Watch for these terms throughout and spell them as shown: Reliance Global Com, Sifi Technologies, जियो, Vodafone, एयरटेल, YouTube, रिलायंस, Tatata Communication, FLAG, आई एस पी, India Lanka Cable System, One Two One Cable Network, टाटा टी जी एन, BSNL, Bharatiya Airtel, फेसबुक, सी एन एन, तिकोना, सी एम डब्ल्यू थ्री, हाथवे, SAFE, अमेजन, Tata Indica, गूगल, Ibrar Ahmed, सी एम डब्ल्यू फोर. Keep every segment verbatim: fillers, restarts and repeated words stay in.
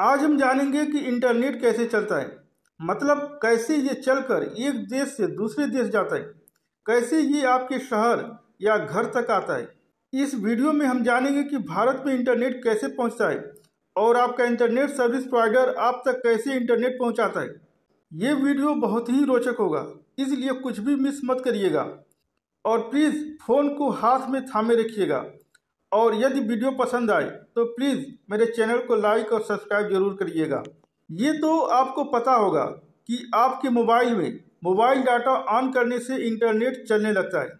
आज हम जानेंगे कि इंटरनेट कैसे चलता है, मतलब कैसे ये चलकर एक देश से दूसरे देश जाता है, कैसे ये आपके शहर या घर तक आता है। इस वीडियो में हम जानेंगे कि भारत में इंटरनेट कैसे पहुंचता है और आपका इंटरनेट सर्विस प्रोवाइडर आप तक कैसे इंटरनेट पहुंचाता है। ये वीडियो बहुत ही रोचक होगा, इसलिए कुछ भी मिस मत करिएगा और प्लीज़ फ़ोन को हाथ में थामे रखिएगा। और यदि वीडियो पसंद आए तो प्लीज़ मेरे चैनल को लाइक और सब्सक्राइब जरूर करिएगा। ये तो आपको पता होगा कि आपके मोबाइल में मोबाइल डाटा ऑन करने से इंटरनेट चलने लगता है,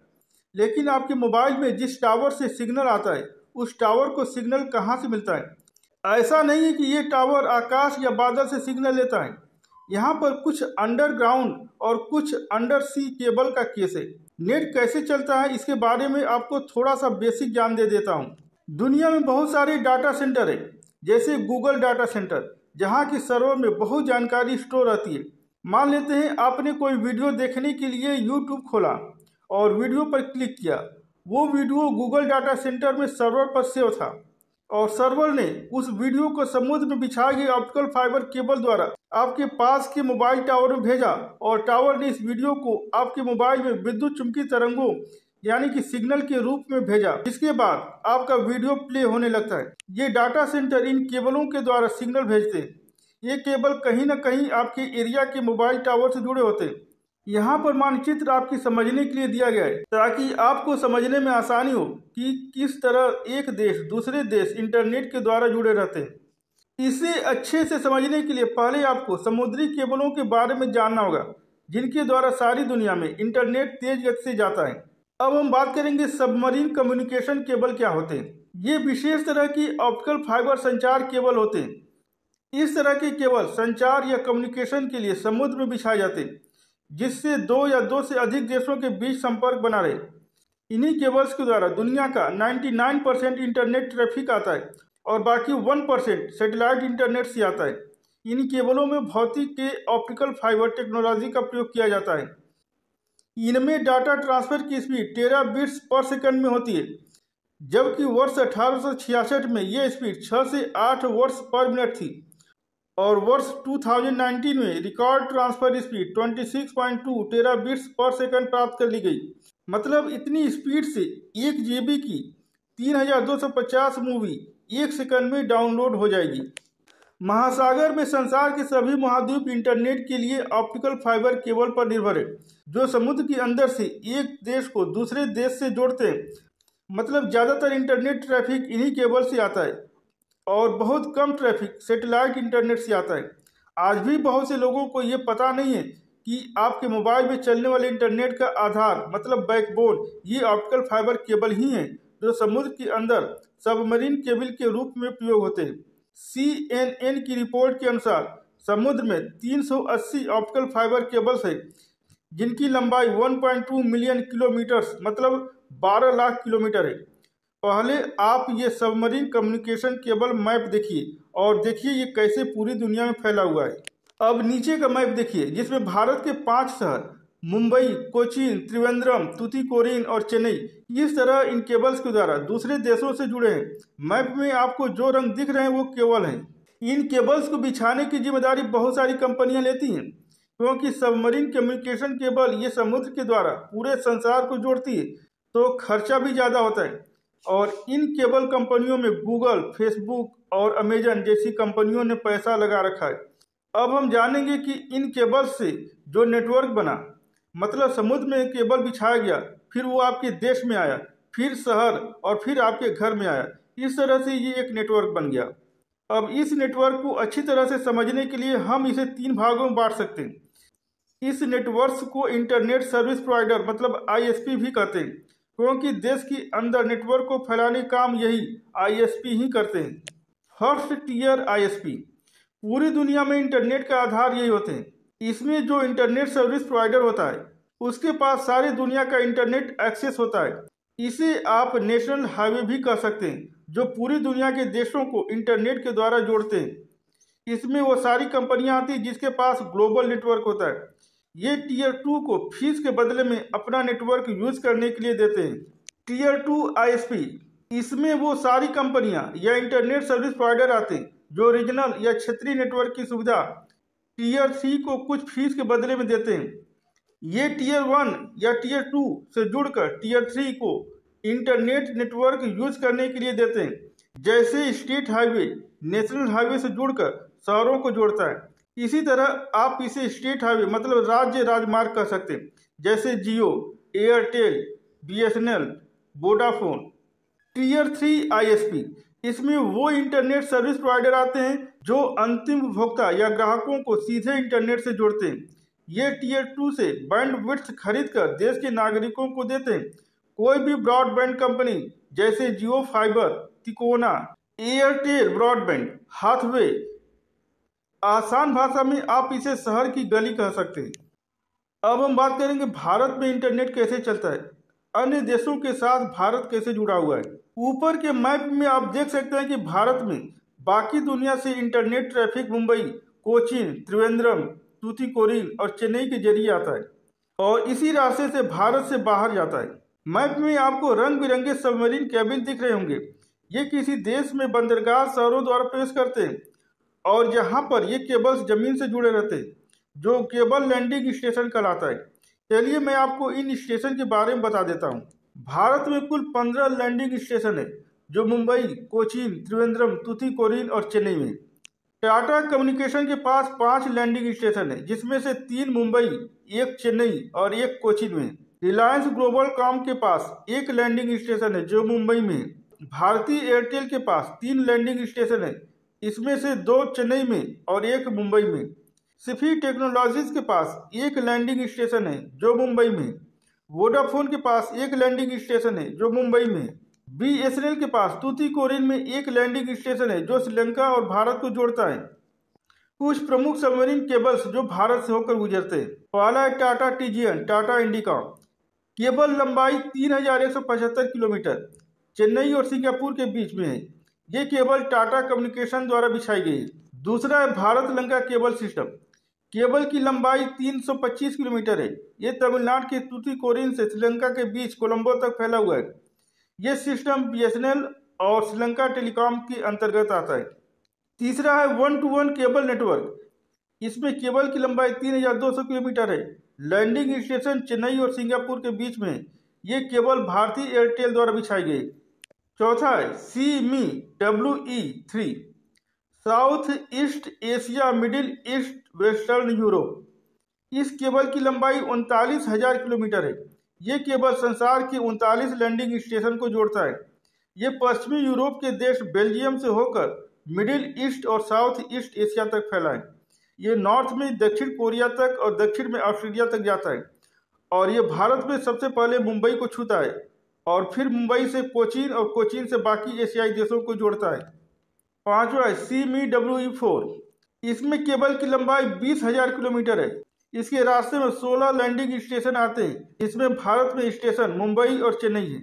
लेकिन आपके मोबाइल में जिस टावर से सिग्नल आता है उस टावर को सिग्नल कहाँ से मिलता है। ऐसा नहीं है कि ये टावर आकाश या बादल से सिग्नल लेता है। यहाँ पर कुछ अंडरग्राउंड और कुछ अंडर सी केबल का केस है। नेट कैसे चलता है इसके बारे में आपको थोड़ा सा बेसिक ज्ञान दे देता हूँ। दुनिया में बहुत सारे डाटा सेंटर है, जैसे गूगल डाटा सेंटर, जहाँ की सर्वर में बहुत जानकारी स्टोर रहती है। मान लेते हैं आपने कोई वीडियो देखने के लिए यूट्यूब खोला और वीडियो पर क्लिक किया। वो वीडियो गूगल डाटा सेंटर में सर्वर पर सेव था और सर्वर ने उस वीडियो को समुद्र में बिछाई गई ऑप्टिकल फाइबर केबल द्वारा आपके पास के मोबाइल टावर में भेजा और टावर ने इस वीडियो को आपके मोबाइल में विद्युत चुम्बकीय तरंगों यानी कि सिग्नल के रूप में भेजा। इसके बाद आपका वीडियो प्ले होने लगता है। ये डाटा सेंटर इन केबलों के द्वारा सिग्नल भेजते हैं। ये केबल कहीं ना कहीं आपके एरिया के मोबाइल टावर से जुड़े होते हैं। यहाँ पर मानचित्र आपकी समझने के लिए दिया गया है ताकि आपको समझने में आसानी हो कि किस तरह एक देश दूसरे देश इंटरनेट के द्वारा जुड़े रहते हैं। इसे अच्छे से समझने के लिए पहले आपको समुद्री केबलों के बारे में जानना होगा, जिनके द्वारा सारी दुनिया में इंटरनेट तेज गति से जाता है। अब हम बात करेंगे सबमरीन कम्युनिकेशन केबल क्या होते हैं। ये विशेष तरह की ऑप्टिकल फाइबर संचार केबल होते हैं। इस तरह के केबल संचार या कम्युनिकेशन के लिए समुद्र में बिछाए जाते हैं, जिससे दो या दो से अधिक देशों के बीच संपर्क बना रहे। इन्हीं केबल्स के द्वारा दुनिया का निन्यानवे परसेंट इंटरनेट ट्रैफिक आता है और बाकी एक परसेंट सैटेलाइट इंटरनेट से आता है। इन केबलों में भौतिक के ऑप्टिकल फाइबर टेक्नोलॉजी का प्रयोग किया जाता है। इनमें डाटा ट्रांसफर की speed tera bits per second में होती है, जबकि वर्ष अठारह सौ छियासठ में यह स्पीड छः से आठ वर्ष पर मिनट थी और वर्ष दो हज़ार उन्नीस में रिकॉर्ड ट्रांसफर स्पीड छब्बीस पॉइंट दो टेराबिट्स पर सेकंड प्राप्त कर ली गई। मतलब इतनी स्पीड से एक जीबी की तीन हज़ार दो सौ पचास मूवी एक सेकंड में डाउनलोड हो जाएगी। महासागर में संसार के सभी महाद्वीप इंटरनेट के लिए ऑप्टिकल फाइबर केबल पर निर्भर है, जो समुद्र के अंदर से एक देश को दूसरे देश से जोड़ते हैं। मतलब ज़्यादातर इंटरनेट ट्रैफिक इन्हीं केबल से आता है और बहुत कम ट्रैफिक सैटेलाइट इंटरनेट से आता है। आज भी बहुत से लोगों को ये पता नहीं है कि आपके मोबाइल में चलने वाले इंटरनेट का आधार मतलब बैकबोन ये ऑप्टिकल फाइबर केबल ही हैं, जो समुद्र के अंदर सबमरीन केबल के रूप में प्रयोग होते हैं। सी एन एन की रिपोर्ट के अनुसार समुद्र में तीन सौ अस्सी ऑप्टिकल फाइबर केबल्स हैं, जिनकी लंबाई एक पॉइंट दो मिलियन किलोमीटर्स मतलब बारह लाख किलोमीटर है। पहले आप ये सबमरीन कम्युनिकेशन केबल मैप देखिए और देखिए ये कैसे पूरी दुनिया में फैला हुआ है। अब नीचे का मैप देखिए, जिसमें भारत के पांच शहर मुंबई, कोचीन, त्रिवेंद्रम, तूतीकोरिन और चेन्नई इस तरह इन केबल्स के द्वारा दूसरे देशों से जुड़े हैं। मैप में आपको जो रंग दिख रहे हैं वो केबल हैं। इन केबल्स को बिछाने की जिम्मेदारी बहुत सारी कंपनियाँ लेती हैं, क्योंकि सबमरीन कम्युनिकेशन केबल ये समुद्र के द्वारा पूरे संसार को जोड़ती है, तो खर्चा भी ज़्यादा होता है। और इन केबल कंपनियों में गूगल, फेसबुक और अमेजन जैसी कंपनियों ने पैसा लगा रखा है। अब हम जानेंगे कि इन केबल से जो नेटवर्क बना, मतलब समुद्र में केबल बिछाया गया, फिर वो आपके देश में आया, फिर शहर और फिर आपके घर में आया। इस तरह से ये एक नेटवर्क बन गया। अब इस नेटवर्क को अच्छी तरह से समझने के लिए हम इसे तीन भागों में बांट सकते हैं। इस नेटवर्क को इंटरनेट सर्विस प्रोवाइडर मतलब आई एस पी भी कहते हैं, क्योंकि देश के अंदर नेटवर्क को फैलाने काम यही आई एस पी ही करते हैं। First tier आई एस पी पूरी दुनिया में इंटरनेट का आधार यही होते हैं। इसमें जो इंटरनेट सर्विस प्रोवाइडर होता है उसके पास सारी दुनिया का इंटरनेट एक्सेस होता है। इसे आप नेशनल हाईवे भी कह सकते हैं, जो पूरी दुनिया के देशों को इंटरनेट के द्वारा जोड़ते हैं। इसमें वो सारी कंपनियाँ आती हैं जिसके पास ग्लोबल नेटवर्क होता है। ये टीयर टू को फीस के बदले में अपना नेटवर्क यूज करने के लिए देते हैं। Tier two आई एस पी इसमें वो सारी कंपनियां या इंटरनेट सर्विस प्रोवाइडर आते हैं जो रीजनल या क्षेत्रीय नेटवर्क की सुविधा टीयर थ्री को कुछ फीस के बदले में देते हैं। ये टीयर वन या टीयर टू से जुड़कर टीयर थ्री को इंटरनेट नेटवर्क यूज करने के लिए देते हैं, जैसे स्टेट हाईवे नेशनल हाईवे से जुड़कर शहरों को जोड़ता है। इसी तरह आप इसे स्टेट हाईवे मतलब राज्य राजमार्ग कह सकते हैं, जैसे जियो, एयरटेल, B S N L, Vodafone. Tier three आई एस पी, इसमें वो इंटरनेट सर्विस प्रोवाइडर आते हैं जो अंतिम उपभोक्ता या ग्राहकों को सीधे इंटरनेट से जोड़ते हैं। ये टीयर टू से बैंडविड्थ खरीदकर देश के नागरिकों को देते हैं। कोई भी ब्रॉडबैंड कंपनी जैसे जियो फाइबर, तिकोना, एयरटेल ब्रॉडबैंड, हाथवे, आसान भाषा में आप इसे शहर की गली कह सकते हैं। अब हम बात करेंगे भारत में इंटरनेट कैसे चलता है, अन्य देशों के साथ भारत कैसे जुड़ा हुआ है। ऊपर के मैप में आप देख सकते हैं कि भारत में बाकी दुनिया से इंटरनेट ट्रैफिक मुंबई, कोचीन, त्रिवेंद्रम, तूतीकोरिन और चेन्नई के जरिए आता है और इसी रास्ते से भारत से बाहर जाता है। मैप में आपको रंग बिरंगे सबमरीन कैबिन दिख रहे होंगे। ये किसी देश में बंदरगाह शहरों द्वारा पेश करते हैं और यहाँ पर ये केबल्स जमीन से जुड़े रहते हैं, जो केबल लैंडिंग स्टेशन कहलाता है। चलिए मैं आपको इन स्टेशन के बारे में बता देता हूँ। भारत में कुल पंद्रह लैंडिंग स्टेशन है, जो मुंबई, कोचीन, त्रिवेंद्रम, तूतीकोरिन और चेन्नई में। टाटा कम्युनिकेशन के पास पांच लैंडिंग स्टेशन है, जिसमें से तीन मुंबई, एक चेन्नई और एक कोचीन में। रिलायंस ग्लोबल कॉम के पास एक लैंडिंग स्टेशन है, जो मुंबई में। भारतीय एयरटेल के पास तीन लैंडिंग स्टेशन है, इसमें से दो चेन्नई में और एक मुंबई में। सिफी टेक्नोलॉजीज के पास एक लैंडिंग स्टेशन है, जो मुंबई में। वोडाफोन के पास एक लैंडिंग स्टेशन है, जो मुंबई में। बी एस एन एल के पास तूतीकोरिन में एक लैंडिंग स्टेशन है, जो श्रीलंका और भारत को जोड़ता है। कुछ प्रमुख सबमरीन केबल्स जो भारत से होकर गुजरते हैं, पहला है टाटा टी जी एन, Tata Indica. Cable लंबाई तीन हज़ार एक सौ पचहत्तर किलोमीटर चेन्नई और सिंगापुर के बीच में है। ये केबल टाटा कम्युनिकेशन द्वारा बिछाई गई है। दूसरा है Bharat Lanka cable system. Cable की लंबाई तीन सौ पच्चीस किलोमीटर है। ये तमिलनाडु के तूतीकोरिन से श्रीलंका के बीच कोलंबो तक फैला हुआ है। यह system B S N L और श्रीलंका टेलीकॉम के अंतर्गत आता है। तीसरा है one two one cable network. इसमें केबल की लंबाई तीन हज़ार दो सौ किलोमीटर है। लैंडिंग स्टेशन चेन्नई और सिंगापुर के बीच में। ये केबल भारतीय एयरटेल द्वारा बिछाई गई। चौथा है सी एम डब्ल्यू थ्री, South east Asia, middle east, western Europe. इस केबल की लंबाई उनतालीस हजार किलोमीटर है। ये केबल संसार के उनतालीस लैंडिंग स्टेशन को जोड़ता है। ये पश्चिमी यूरोप के देश बेल्जियम से होकर मिडिल ईस्ट और साउथ ईस्ट एशिया तक फैला है। ये नॉर्थ में दक्षिण कोरिया तक और दक्षिण में ऑस्ट्रेलिया तक जाता है और ये भारत में सबसे पहले मुंबई को छूता है और फिर मुंबई से कोचीन और कोचीन से बाकी एशियाई देशों को जोड़ता है। पांचवा है सी एम डब्ल्यू फोर। इसमें केबल की लंबाई बीस हजार किलोमीटर है। इसके रास्ते में सोलह लैंडिंग स्टेशन आते हैं। इसमें भारत में स्टेशन मुंबई और चेन्नई है।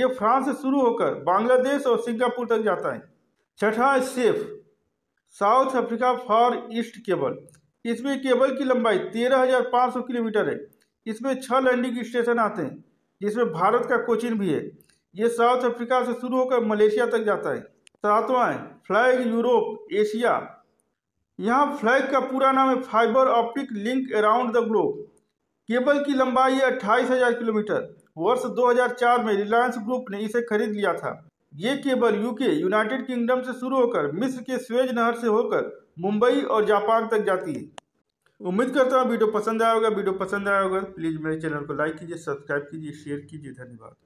ये फ्रांस से शुरू होकर बांग्लादेश और सिंगापुर तक जाता है। छठा है safe, South Africa far east cable. इसमें केबल की लंबाई तेरह हजार पाँच सौ किलोमीटर है। इसमें छह लैंडिंग स्टेशन आते हैं, जिसमें भारत का कोचीन भी है। ये साउथ अफ्रीका से शुरू होकर मलेशिया तक जाता है। सातवां है फ्लैग यूरोप एशिया। यहाँ फ्लैग का पूरा नाम है fibre optic link around the globe. Cable की लंबाई है अट्ठाईस हज़ार किलोमीटर। वर्ष दो हज़ार चार में रिलायंस ग्रुप ने इसे खरीद लिया था। ये केबल यूके, यूनाइटेड किंगडम से शुरू होकर मिस्र के स्वेज नहर से होकर मुंबई और जापान तक जाती है। उम्मीद करता हूँ वीडियो पसंद आया होगा। वीडियो पसंद आया होगा प्लीज़ मेरे चैनल को लाइक कीजिए, सब्सक्राइब कीजिए, शेयर कीजिए। धन्यवाद।